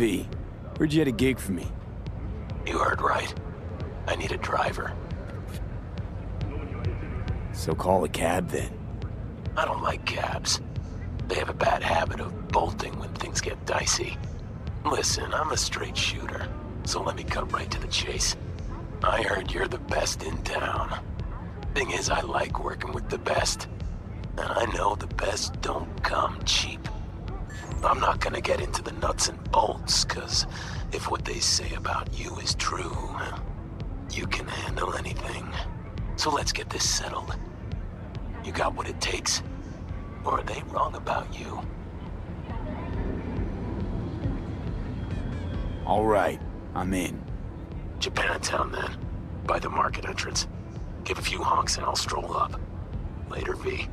V. Heard you had a gig for me. You heard right. I need a driver. So call a cab then. I don't like cabs. They have a bad habit of bolting when things get dicey. Listen, I'm a straight shooter, so let me cut right to the chase. I heard you're the best in town. Thing is, I like working with the best. And I know the best don't come cheap. I'm not gonna get into the nuts and bolts, 'cause if what they say about you is true, you can handle anything. So let's get this settled. You got what it takes? Or are they wrong about you? All right, I'm in. Japantown then, by the market entrance. Give a few honks and I'll stroll up. Later, V.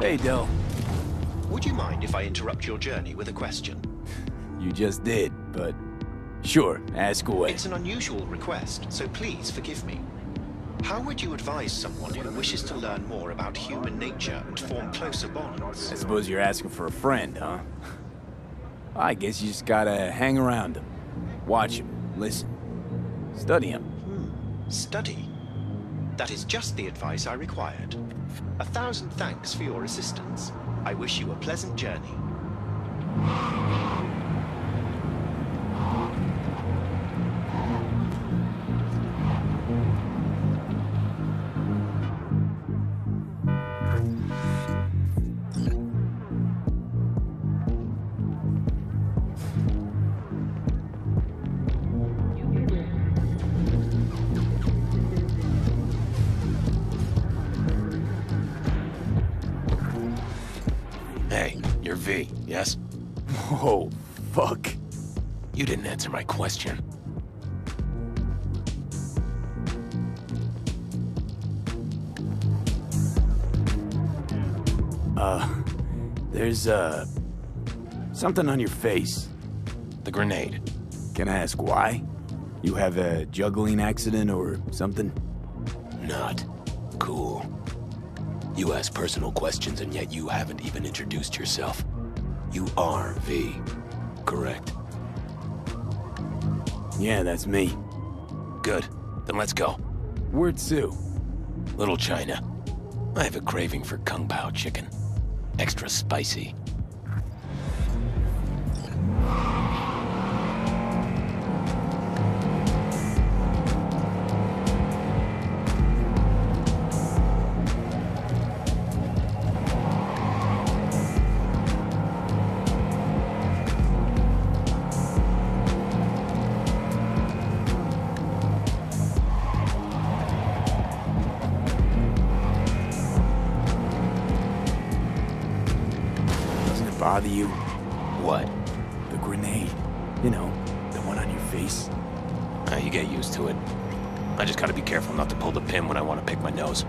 Hey, Del. Would you mind if I interrupt your journey with a question? You just did, but sure, ask away. It's an unusual request, so please forgive me. How would you advise someone who wishes to learn more about human nature and form closer bonds? I suppose you're asking for a friend, huh? I guess you just gotta hang around them. Watch them, listen, study them. Study? That is just the advice I required. 1,000 thanks for your assistance. I wish you a pleasant journey. Yes? Oh, fuck. You didn't answer my question. There's, something on your face. The grenade. Can I ask why? You have a juggling accident or something? Not cool. You ask personal questions and yet you haven't even introduced yourself. You are V, correct? Yeah, that's me. Good. Then let's go. Where to? Little China. I have a craving for Kung Pao chicken. Extra spicy. Bother you? What? The grenade. You know, the one on your face. You get used to it. I just gotta be careful not to pull the pin when I want to pick my nose.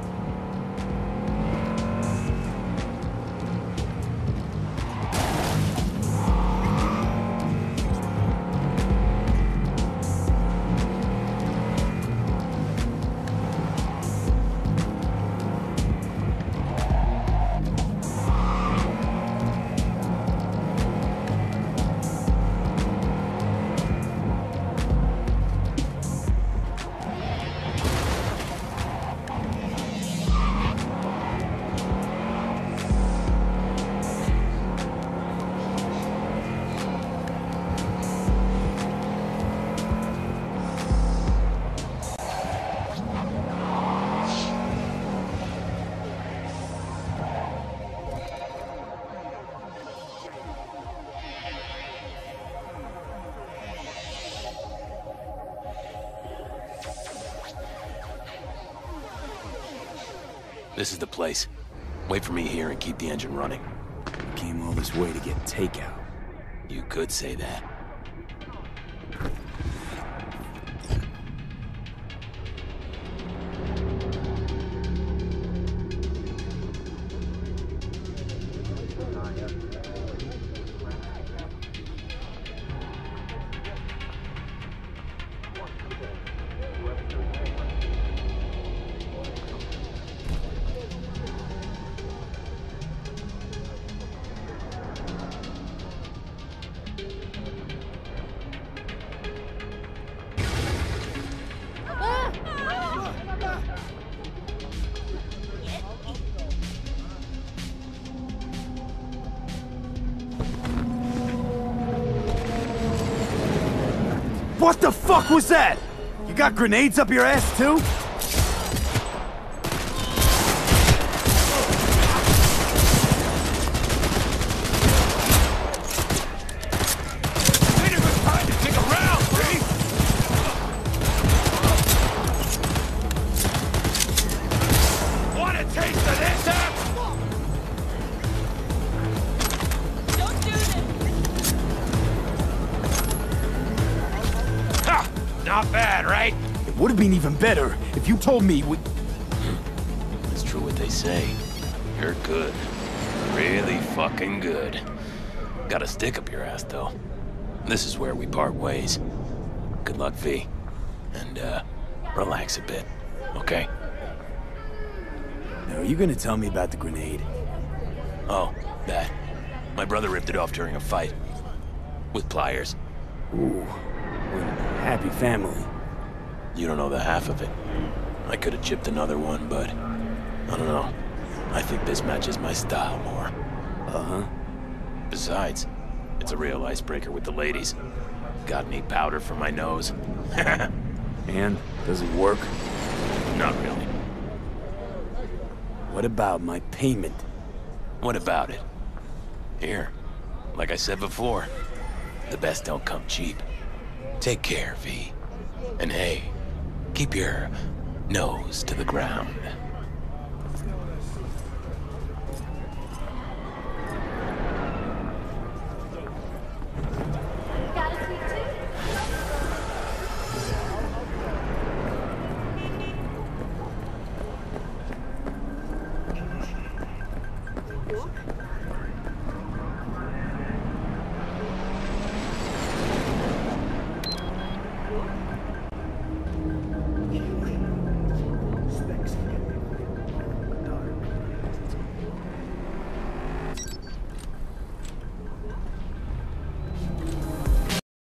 This is the place. Wait for me here and keep the engine running. You came all this way to get takeout. You could say that. What the fuck was that? You got grenades up your ass too? Not bad, right? It would have been even better if you told me we... It's true what they say. You're good. Really fucking good. Got a stick up your ass, though. This is where we part ways. Good luck, V. And, relax a bit, okay? Now, are you gonna tell me about the grenade? Oh, that. My brother ripped it off during a fight. With pliers. Ooh. We're a happy family. You don't know the half of it. I could have chipped another one, but I don't know. I think this matches my style more. Uh-huh. Besides, it's a real icebreaker with the ladies. Got any powder for my nose? And does it work? Not really. What about my payment? What about it? Here, like I said before, the best don't come cheap. Take care, V. And hey, keep your nose to the ground.